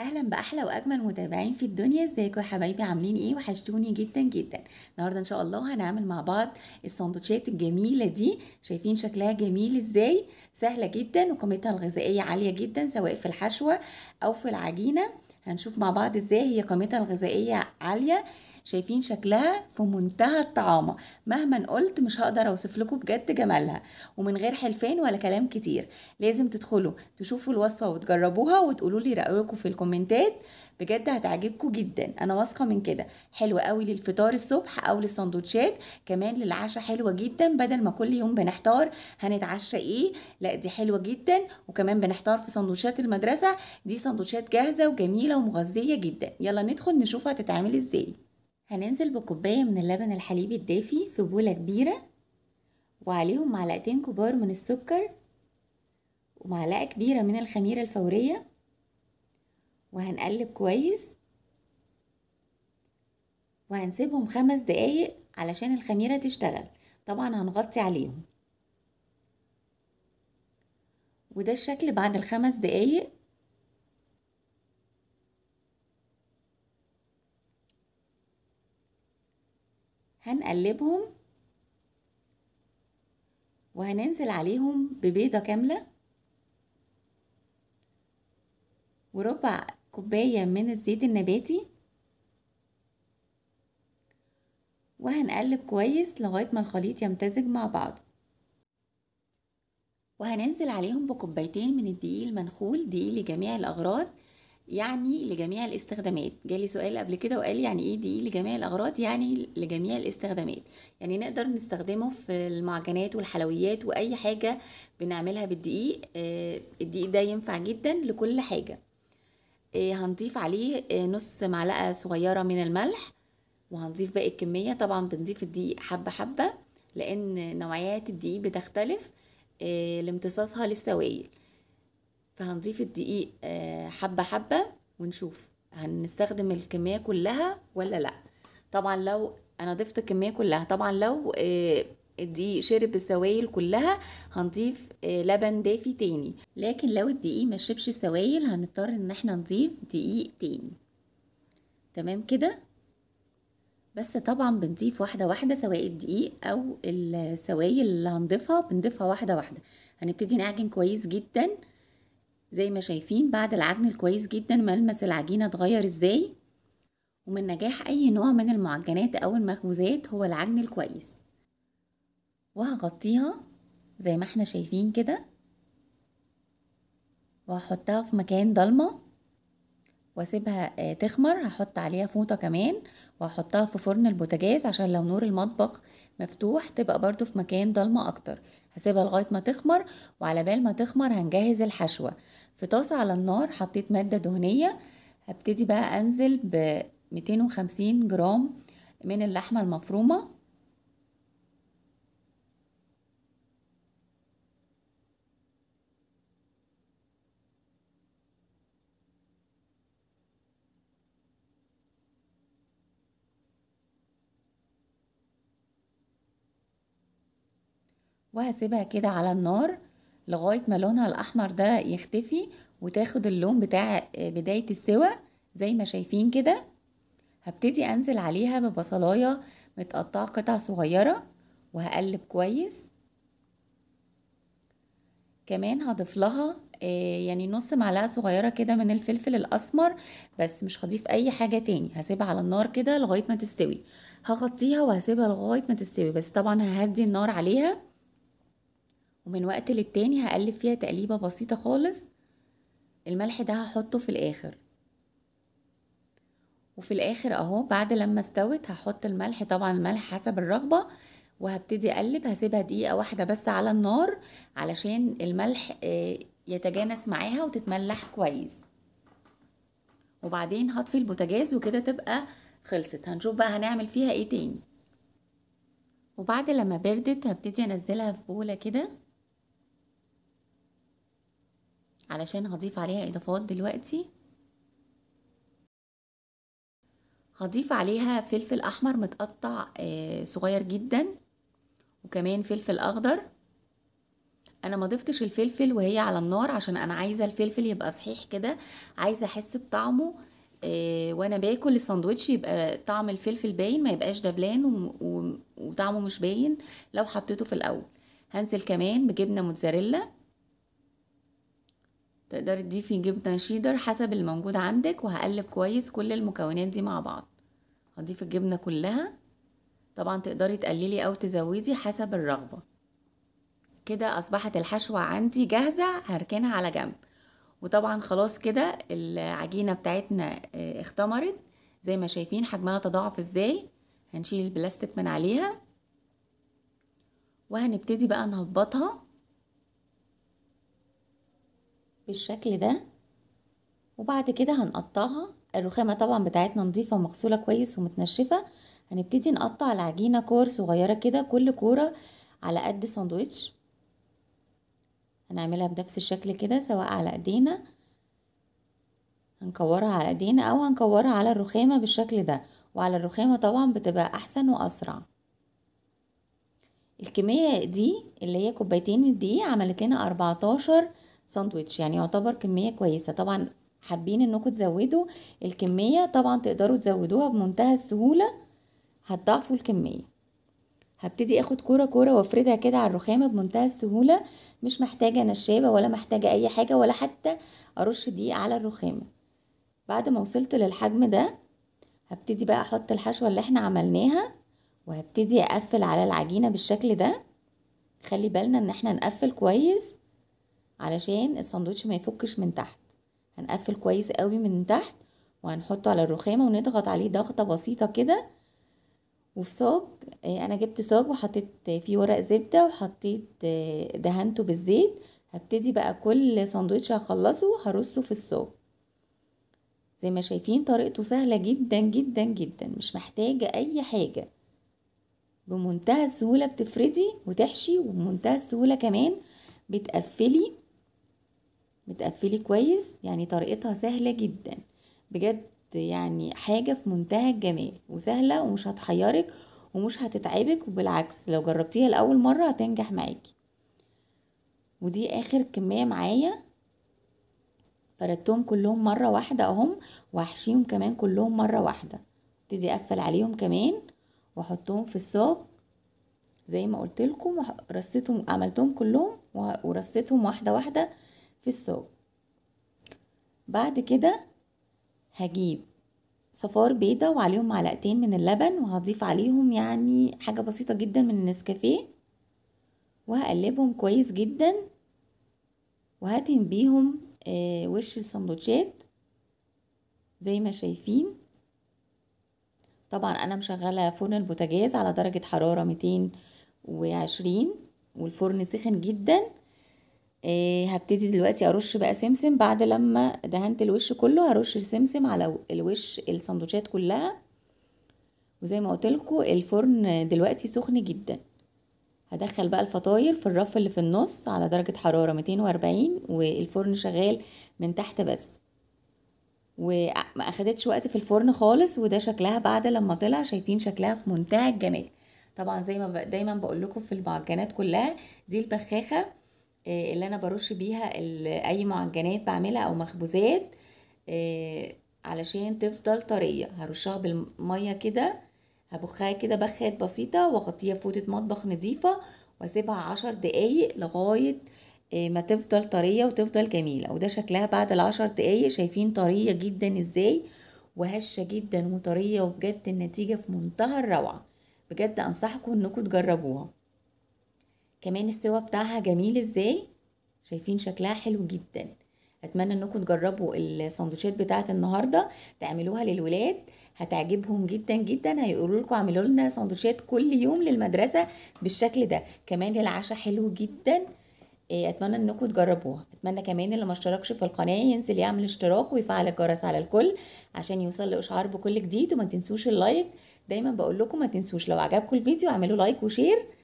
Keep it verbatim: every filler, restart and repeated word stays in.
اهلا باحلى واجمل متابعين في الدنيا. ازيكم يا حبايبي؟ عاملين ايه؟ وحشتوني جدا جدا. النهارده ان شاء الله هنعمل مع بعض السندوتشات الجميله دي. شايفين شكلها جميل ازاي؟ سهله جدا وقيمتها الغذائيه عاليه جدا، سواء في الحشوه او في العجينه. هنشوف مع بعض ازاي هي قيمتها الغذائيه عاليه. شايفين شكلها في منتهى الطعامه، مهما قلت مش هقدر اوصف لكم بجد جمالها. ومن غير حلفان ولا كلام كتير، لازم تدخلوا تشوفوا الوصفه وتجربوها وتقولوا لي رايكم في الكومنتات، بجد هتعجبكم جدا، انا واثقه من كده. حلوه قوي للفطار الصبح او للسندوتشات، كمان للعشاء حلوه جدا، بدل ما كل يوم بنحتار هنتعشى ايه، لا دي حلوه جدا. وكمان بنحتار في سندوتشات المدرسه، دي سندوتشات جاهزه وجميله ومغذيه جدا. يلا ندخل نشوفها هتتعمل ازاي. هننزل بكوبايه من اللبن الحليبي الدافي في بوله كبيره، وعليهم معلقتين كبار من السكر، ومعلقه كبيره من الخميره الفوريه، وهنقلب كويس، وهنسيبهم خمس دقايق علشان الخميره تشتغل. طبعا هنغطي عليهم. وده الشكل بعد الخمس دقايق. هنقلبهم وهننزل عليهم ببيضة كاملة وربع كوباية من الزيت النباتي، وهنقلب كويس لغاية ما الخليط يمتزج مع بعضه. وهننزل عليهم بكوبايتين من الدقيق المنخول، دقيق لجميع الأغراض يعني لجميع الاستخدامات. جالي سؤال قبل كده وقال لي يعني ايه دقيق لجميع الاغراض؟ يعني لجميع الاستخدامات، يعني نقدر نستخدمه في المعجنات والحلويات واي حاجه بنعملها بالدقيق. الدقيق ده ينفع جدا لكل حاجه. هنضيف عليه نص معلقه صغيره من الملح، وهنضيف باقي الكميه. طبعا بنضيف الدقيق حبه حبه لان نوعيات الدقيق بتختلف لامتصاصها للسوائل، فهنضيف الدقيق حبة حبة ونشوف هنستخدم الكمية كلها ولا لا. طبعا لو انا ضفت الكمية كلها، طبعا لو الدقيق شرب السوائل كلها هنضيف لبن دافي تاني، لكن لو الدقيق ما شربش السوائل هنضطر ان احنا نضيف دقيق تاني. تمام كده؟ بس طبعا بنضيف واحدة واحدة، سواء الدقيق او السوائل اللي هنضيفها بنضيفها واحدة واحدة. هنبتدي نعجن كويس جدا زي ما شايفين. بعد العجن الكويس جدا ملمس العجينة اتغير ازاي. ومن نجاح اي نوع من المعجنات او المخبوزات هو العجن الكويس. وهغطيها زي ما احنا شايفين كده، وهحطها في مكان ضلمة واسيبها تخمر. هحط عليها فوطة كمان، وهحطها في فرن البوتاجاز عشان لو نور المطبخ مفتوح تبقى برضو في مكان ضلمة اكتر. هسيبها لغاية ما تخمر، وعلى بال ما تخمر هنجهز الحشوة. في طاسة على النار حطيت مادة دهنية، هبتدي بقى انزل ب مئتين وخمسين جرام من اللحمة المفرومة، وهسيبها كده على النار لغاية ما لونها الأحمر ده يختفي وتاخد اللون بتاع بداية السوى زي ما شايفين كده. هبتدي أنزل عليها ببصلاية متقطعة قطع صغيرة، وهقلب كويس. كمان هضيف لها يعني نص معلقة صغيرة كده من الفلفل الأسمر، بس مش هضيف أي حاجة تاني. هسيبها على النار كده لغاية ما تستوي. هغطيها وهسيبها لغاية ما تستوي، بس طبعا ههدي النار عليها، ومن وقت للتاني هقلب فيها تقليبة بسيطة خالص. الملح ده هحطه في الآخر. وفي الآخر اهو بعد لما استوت هحط الملح، طبعا الملح حسب الرغبة، وهبتدي اقلب. هسيبها دقيقة واحدة بس على النار علشان الملح يتجانس معاها وتتملح كويس، وبعدين هطفي البوتاجاز، وكده تبقى خلصت. هنشوف بقى هنعمل فيها ايه تاني. وبعد لما بردت هبتدي انزلها في بولة كده علشان هضيف عليها اضافات. دلوقتي هضيف عليها فلفل احمر متقطع صغير جدا، وكمان فلفل اخضر. انا ما ضفتش الفلفل وهي على النار عشان انا عايزه الفلفل يبقى صحيح كده، عايزه احس بطعمه إيه وانا باكل الساندوتش، يبقى طعم الفلفل باين، ما يبقاش دبلان وطعمه مش باين لو حطيته في الاول. هنزل كمان بجبنه موتزاريلا، تقدري تضيفي جبنه شيدر حسب الموجود عندك، وهقلب كويس كل المكونات دي مع بعض. هضيف الجبنه كلها، طبعا تقدري تقللي او تزودي حسب الرغبه. كده اصبحت الحشوه عندي جاهزه، هركنها على جنب. وطبعا خلاص كده العجينه بتاعتنا اختمرت، زي ما شايفين حجمها تضاعف ازاي. هنشيل البلاستيك من عليها وهنبتدي بقى نهبطها بالشكل ده، وبعد كده هنقطعها. الرخامه طبعا بتاعتنا نظيفه ومغسوله كويس ومتنشفه. هنبتدي نقطع العجينه كور صغيره كده، كل كوره على قد الساندوتش. هنعملها بنفس الشكل كده، سواء على ايدينا هنكورها على ايدينا او هنكورها على الرخامه بالشكل ده. وعلى الرخامه طبعا بتبقى احسن واسرع. الكميه دي اللي هي كوبايتين من الدقيق عملت لنا اربعتاشر ساندوتش، يعني يعتبر كميه كويسه. طبعا حابين انكم تزودوا الكميه، طبعا تقدروا تزودوها بمنتهى السهوله، هتضاعفوا الكميه. هبتدي اخد كوره كوره وافردها كده على الرخامه بمنتهى السهوله، مش محتاجه نشابه ولا محتاجه اي حاجه، ولا حتى ارش دقيق على الرخامه. بعد ما وصلت للحجم ده هبتدي بقى احط الحشوه اللي احنا عملناها، وهبتدي اقفل على العجينه بالشكل ده. خلي بالنا ان احنا نقفل كويس علشان الساندوتش ما يفكش من تحت. هنقفل كويس قوي من تحت وهنحطه على الرخامه ونضغط عليه ضغطه بسيطه كده. وفي صاج، انا جبت صاج وحطيت فيه ورق زبده وحطيت دهنته بالزيت. هبتدي بقى كل ساندوتش هخلصه هرصه في الصاج. زي ما شايفين طريقته سهله جدا جدا جدا، مش محتاجه اي حاجه، بمنتهى السهوله بتفردي وتحشي، وبمنتهى السهوله كمان بتقفلي بتقفلي كويس. يعني طريقتها سهله جدا بجد، يعني حاجه في منتهى الجمال وسهله ومش هتحيرك ومش هتتعبك، وبالعكس لو جربتيها لاول مره هتنجح معاكي. ودي اخر كميه معايا، فردتهم كلهم مره واحده اهم، وهحشيهم كمان كلهم مره واحده. ابتدي اقفل عليهم كمان واحطهم في الصاج زي ما قلت لكم، ورصيتهم عملتهم كلهم ورصيتهم واحده واحده في الصاج. بعد كده هجيب صفار بيضه وعليهم معلقتين من اللبن، وهضيف عليهم يعني حاجه بسيطه جدا من النسكافيه، وهقلبهم كويس جدا، وهدهن بيهم آه وش السندوتشات زي ما شايفين. طبعا انا مشغله فرن البوتاجاز على درجه حراره مئتين وعشرين، والفرن سخن جدا. إيه هبتدي دلوقتي ارش بقى سمسم. بعد لما دهنت الوش كله هرش السمسم على الوش السندوتشات كلها. وزي ما قلت لكم الفرن دلوقتي سخن جدا. هدخل بقى الفطاير في الرف اللي في النص على درجه حراره مئتين واربعين، والفرن شغال من تحت بس، وما اخدتش وقت في الفرن خالص. وده شكلها بعد لما طلع، شايفين شكلها في منتهى الجمال. طبعا زي ما دايما بقول لكم في المعجنات كلها، دي البخاخه اللي انا برش بيها اي معجنات بعملها او مخبوزات علشان تفضل طريه. هرشها بالميه كده، هبخها كده بخات بسيطه واغطيها فوطه مطبخ نظيفه واسيبها عشر دقايق لغايه ما تفضل طريه وتفضل جميله. وده شكلها بعد العشر دقايق، شايفين طريه جدا ازاي وهشه جدا وطريه، وبجد النتيجه في منتهى الروعه. بجد انصحكم انكم تجربوها. كمان السوا بتاعها جميل ازاي، شايفين شكلها حلو جدا. اتمنى انكم تجربوا الساندوتشات بتاعه النهارده، تعملوها للولاد هتعجبهم جدا جدا. هيقولوا لكم اعملوا لنا ساندوتشات كل يوم للمدرسه بالشكل ده. كمان للعشاء حلو جدا، اتمنى انكم تجربوها. اتمنى كمان اللي ما اشتركش في القناه ينزل يعمل اشتراك ويفعل الجرس على الكل عشان يوصل لاشعار بكل جديد. وما تنسوش اللايك، دايما بقول لكم ما تنسوش. لو عجبكم الفيديو اعملوا لايك وشير.